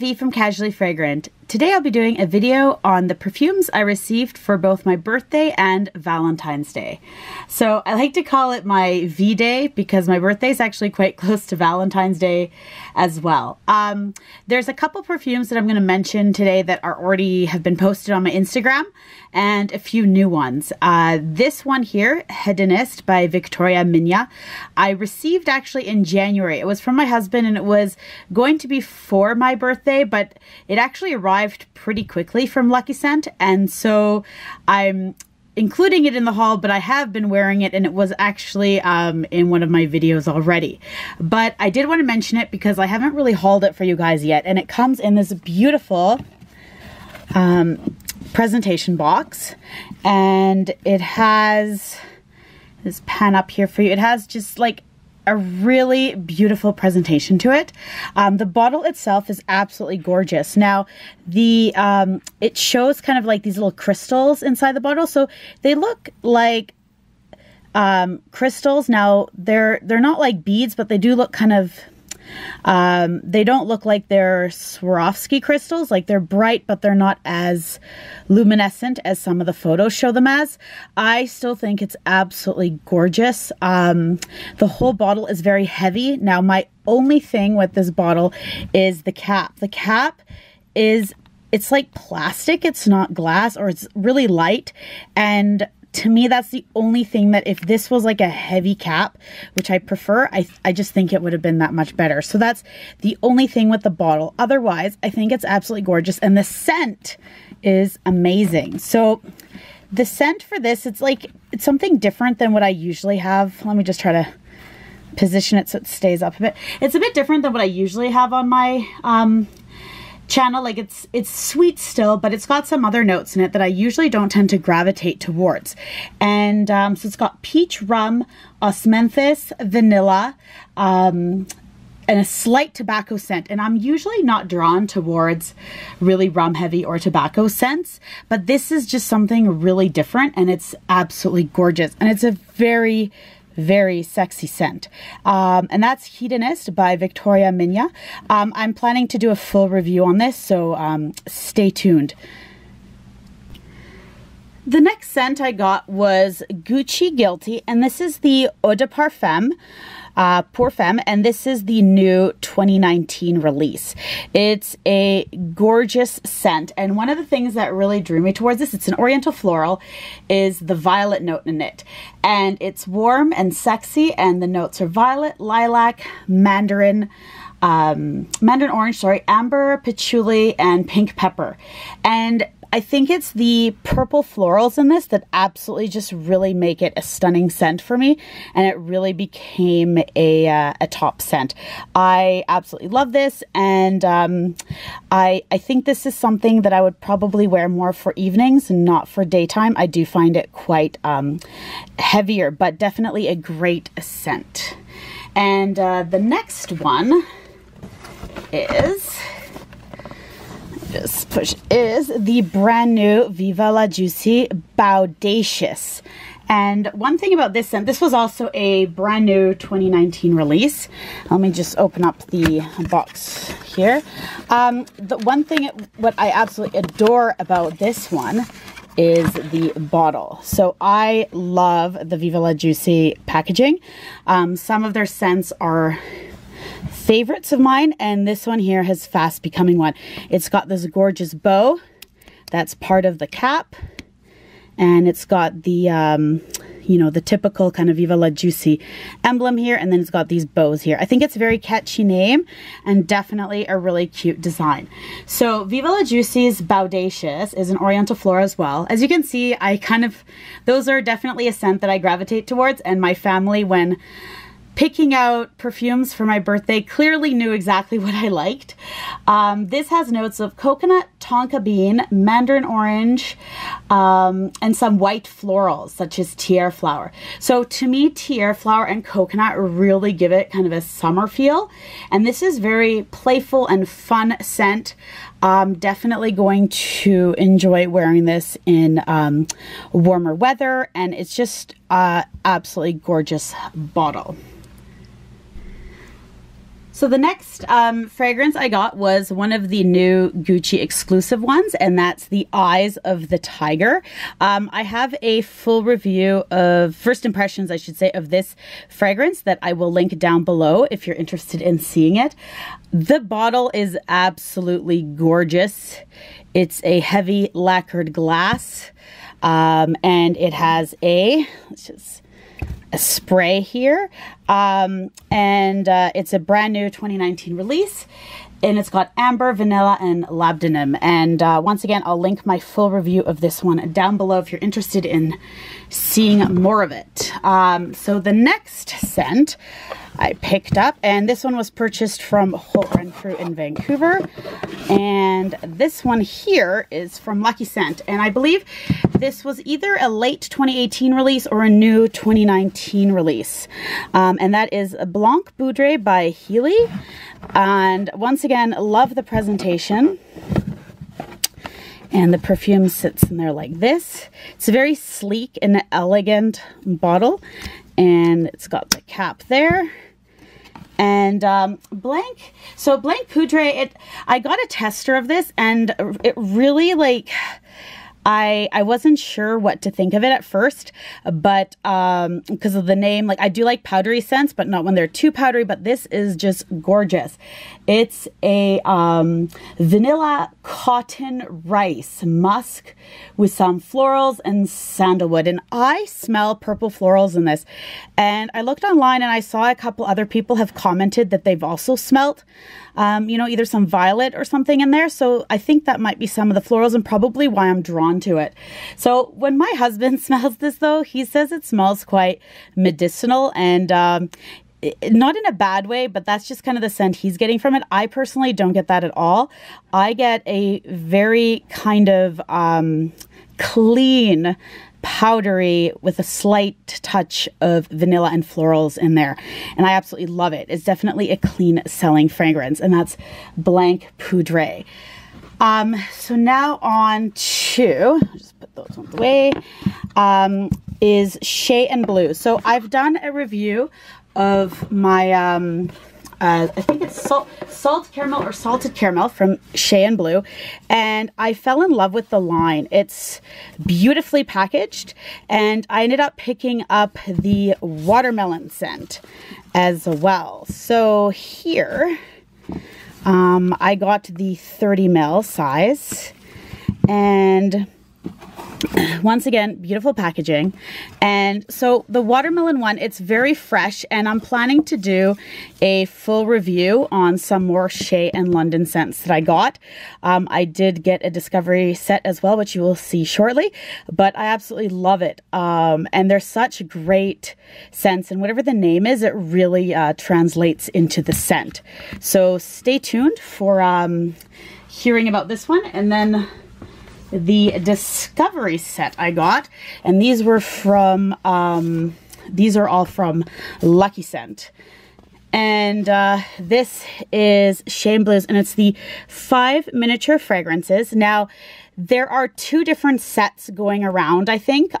V from Casually Fragrant. Today I'll be doing a video on the perfumes I received for both my birthday and Valentine's Day. So I like to call it my V Day because my birthday is actually quite close to Valentine's Day as well. There's a couple perfumes that I'm going to mention today that are already have been posted on my Instagram and a few new ones. This one here, Hedonist by Victoria Minya, I received actually in January. It was from my husband and it was going to be for my birthday, but it actually arrived pretty quickly from Lucky Scent, and so I'm including it in the haul, but I have been wearing it and it was actually in one of my videos already. But I did want to mention it because I haven't really hauled it for you guys yet, and it comes in this beautiful presentation box, and it has this pan up here for you. It has just like a really beautiful presentation to it. The bottle itself is absolutely gorgeous. Now, the it shows kind of like these little crystals inside the bottle, so they look like crystals. Now, they're not like beads, but they do look kind of. They don't look like they're Swarovski crystals, like they're bright, but they're not as luminescent as some of the photos show them as. I still think it's absolutely gorgeous. The whole bottle is very heavy. Now, my only thing with this bottle is the cap. The cap is, it's like plastic, it's not glass, or it's really light, and to me, that's the only thing that if this was like a heavy cap, which I prefer, I just think it would have been that much better. So that's the only thing with the bottle. Otherwise, I think it's absolutely gorgeous. And the scent is amazing. So the scent for this, it's like, it's something different than what I usually have. Let me just try to position it so it stays up a bit. It's a bit different than what I usually have on my channel. Like it's sweet still, but it's got some other notes in it that I usually don't tend to gravitate towards. And so it's got peach, rum, osmanthus, vanilla, and a slight tobacco scent. And I'm usually not drawn towards really rum heavy or tobacco scents, but this is just something really different and it's absolutely gorgeous. And it's a very very sexy scent. And that's Hedonist by Victoria Minya. I'm planning to do a full review on this, so stay tuned. The next scent I got was Gucci Guilty, and this is the Eau de Parfum, Pour Femme, and this is the new 2019 release. It's a gorgeous scent, and one of the things that really drew me towards this, it's an oriental floral, is the violet note in it. And it's warm and sexy, and the notes are violet, lilac, mandarin orange, sorry, amber, patchouli, and pink pepper. And I think it's the purple florals in this that absolutely just really make it a stunning scent for me, and it really became a top scent. I absolutely love this, and I think this is something that I would probably wear more for evenings, not for daytime. I do find it quite heavier, but definitely a great scent. And the next one is... just push is the brand new Viva La Juicy Bowdacious. And one thing about this scent, this was also a brand new 2019 release. Let me just open up the box here. The one thing, what I absolutely adore about this one is the bottle. So I love the Viva La Juicy packaging. Some of their scents are favorites of mine, and this one here has fast becoming one. It's got this gorgeous bow that's part of the cap, and it's got the you know, the typical kind of Viva La Juicy emblem here, and then it's got these bows here. I think it's a very catchy name and definitely a really cute design. So Viva La Juicy's Bowdacious is an oriental floral as well. As you can see, I kind of, those are definitely a scent that I gravitate towards, and my family, when picking out perfumes for my birthday, clearly knew exactly what I liked. This has notes of coconut, tonka bean, mandarin orange, and some white florals such as tiare flower. So to me, tiare flower and coconut really give it kind of a summer feel. And this is very playful and fun scent. I'm definitely going to enjoy wearing this in warmer weather, and it's just an absolutely gorgeous bottle. So the next fragrance I got was one of the new Gucci exclusive ones, and that's the Eyes of the Tiger. I have a full review of first impressions, I should say, of this fragrance that I will link down below if you're interested in seeing it. The bottle is absolutely gorgeous. It's a heavy lacquered glass, and it has a, let's just... a spray here, and it's a brand new 2019 release, and it's got amber, vanilla, and labdanum. And once again, I'll link my full review of this one down below if you're interested in seeing more of it. So the next scent I picked up, and this one was purchased from Holt Renfrew in Vancouver, and this one here is from Lucky Scent, and I believe this was either a late 2018 release or a new 2019 release, and that is Blanc Poudre by Healy. And once again, love the presentation. And the perfume sits in there like this. It's a very sleek and elegant bottle. And it's got the cap there. And Blanc Poudre, I got a tester of this, and it really, like, I wasn't sure what to think of it at first, but because of the name, like, I do like powdery scents, but not when they're too powdery, but this is just gorgeous. It's a vanilla, cotton, rice, musk with some florals and sandalwood, and I smell purple florals in this. And I looked online and I saw a couple other people have commented that they've also smelt you know, either some violet or something in there, so I think that might be some of the florals and probably why I'm drawn to it. So when my husband smells this, though, he says it smells quite medicinal, and not in a bad way, but that's just kind of the scent he's getting from it. I personally don't get that at all. I get a very kind of clean, powdery with a slight touch of vanilla and florals in there, and I absolutely love it. It's definitely a clean selling fragrance, and that's Blanc Poudre. So now on to, I'll just put those on the way, is Chez & Bleu. So I've done a review of my, I think it's Salt Caramel or Salted Caramel from Chez & Bleu, and I fell in love with the line. It's beautifully packaged, and I ended up picking up the watermelon scent as well. So here... I got the 30 ml size, and once again, beautiful packaging. And so the watermelon one, it's very fresh, and I'm planning to do a full review on some more Chez & London scents that I got. I did get a discovery set as well, which you will see shortly, but I absolutely love it. And they're such great scents, and whatever the name is, it really translates into the scent. So stay tuned for hearing about this one. And then the discovery set I got, and these were from these are all from Lucky Scent, and this is Chez & Bleu's, and it's the 5 miniature fragrances. Now there are 2 different sets going around, I think.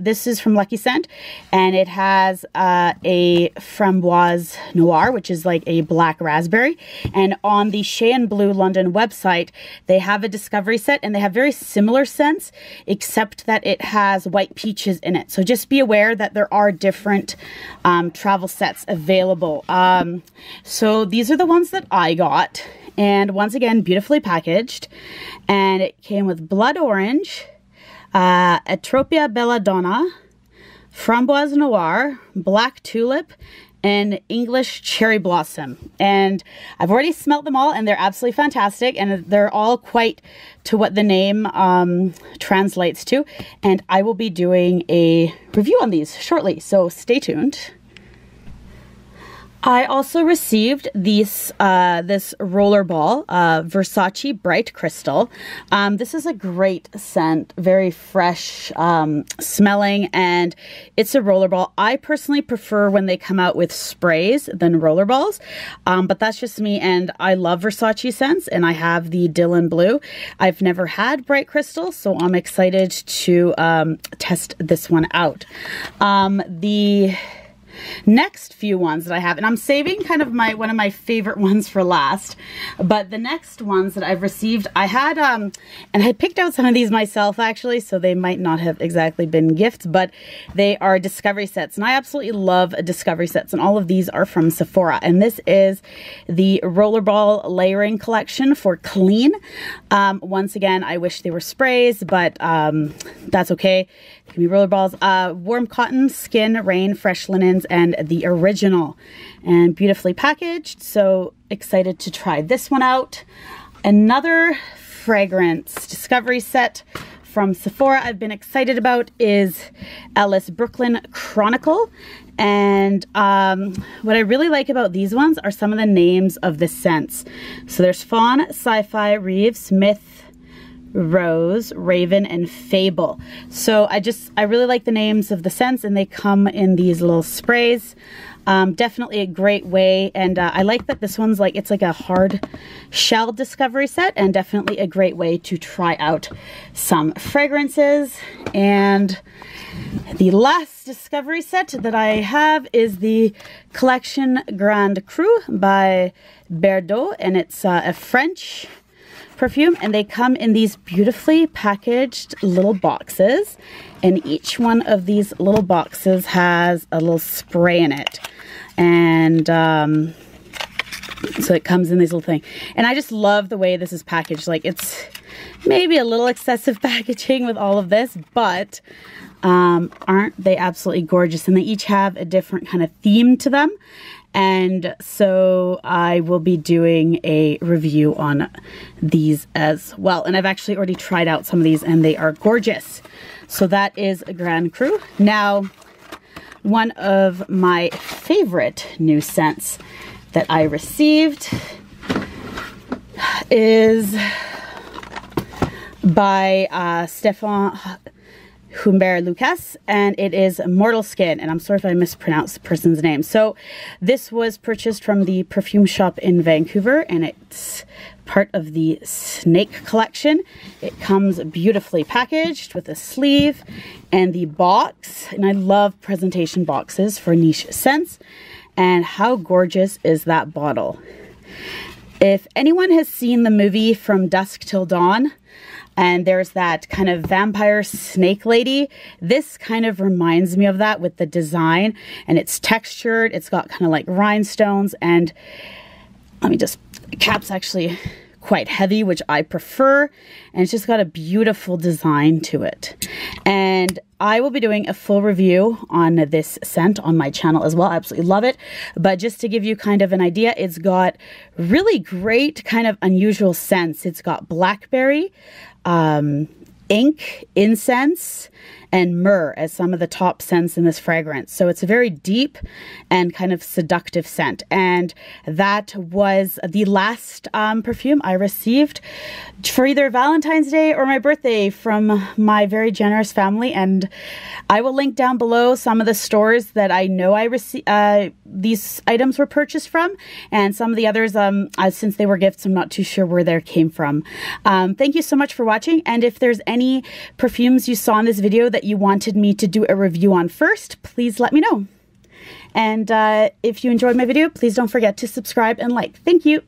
This is from Lucky Scent, and it has a Framboise Noir, which is like a black raspberry. And on the Chez & Bleu London website, they have a discovery set, and they have very similar scents, except that it has white peaches in it. So just be aware that there are different travel sets available. So these are the ones that I got. And once again, beautifully packaged. And it came with Blood Orange, Atropia Belladonna, Framboise Noir, Black Tulip, and English Cherry Blossom. And I've already smelt them all, and they're absolutely fantastic, and they're all quite to what the name translates to. And I will be doing a review on these shortly, so stay tuned. I also received these, this rollerball, Versace Bright Crystal. This is a great scent, very fresh smelling, and it's a rollerball. I personally prefer when they come out with sprays than rollerballs, but that's just me, and I love Versace scents, and I have the Dylan Blue. I've never had Bright Crystal, so I'm excited to test this one out. The next few ones that I have, and I'm saving kind of my one of my favorite ones for last, but the next ones that I've received, I had, and I picked out some of these myself actually, so they might not have exactly been gifts, but they are discovery sets, and I absolutely love discovery sets, and all of these are from Sephora, and this is the Rollerball Layering Collection for Clean. Once again, I wish they were sprays, but that's okay. They can be rollerballs. Warm cotton, skin, rain, fresh linens, and the original. And beautifully packaged. So excited to try this one out. Another fragrance discovery set from Sephora I've been excited about is Ellis Brooklyn Chronicle. And what I really like about these ones are some of the names of the scents. So there's Fawn, Sci-Fi, Reeve, Smith, Rose, Raven, and Fable. So I really like the names of the scents, and they come in these little sprays. Definitely a great way, and I like that this one's like, it's like a hard shell discovery set, and definitely a great way to try out some fragrances. And the last discovery set that I have is the Collection Grande Cru by Berdoues, and it's a French perfume, and they come in these beautifully packaged little boxes, and each one of these little boxes has a little spray in it, and so it comes in this little thing, and I just love the way this is packaged. Like, it's maybe a little excessive packaging with all of this, but aren't they absolutely gorgeous? And they each have a different kind of theme to them. And so I will be doing a review on these as well. And I've actually already tried out some of these, and they are gorgeous. So that is Grande Cru. Now, one of my favorite new scents that I received is by Stéphane Humbert Lucas, and it is Mortal Skin, and I'm sorry if I mispronounced the person's name. So this was purchased from the perfume shop in Vancouver, and it's part of the Snake collection. It comes beautifully packaged with a sleeve and the box, and I love presentation boxes for niche scents, and how gorgeous is that bottle? If anyone has seen the movie From Dusk Till Dawn, and there's that kind of vampire snake lady, this kind of reminds me of that with the design, and it's textured, it's got kind of like rhinestones, and let me just, the cap's actually quite heavy, which I prefer, and it's just got a beautiful design to it. And I will be doing a full review on this scent on my channel as well. I absolutely love it. But just to give you kind of an idea, it's got really great kind of unusual scents. It's got blackberry, ink, incense, and myrrh as some of the top scents in this fragrance. So it's a very deep and kind of seductive scent. And that was the last perfume I received for either Valentine's Day or my birthday from my very generous family. And I will link down below some of the stores that I know I these items were purchased from, and some of the others, since they were gifts, I'm not too sure where they came from. Thank you so much for watching. And if there's any perfumes you saw in this video that you wanted me to do a review on first, please let me know. And if you enjoyed my video, please don't forget to subscribe and like. Thank you.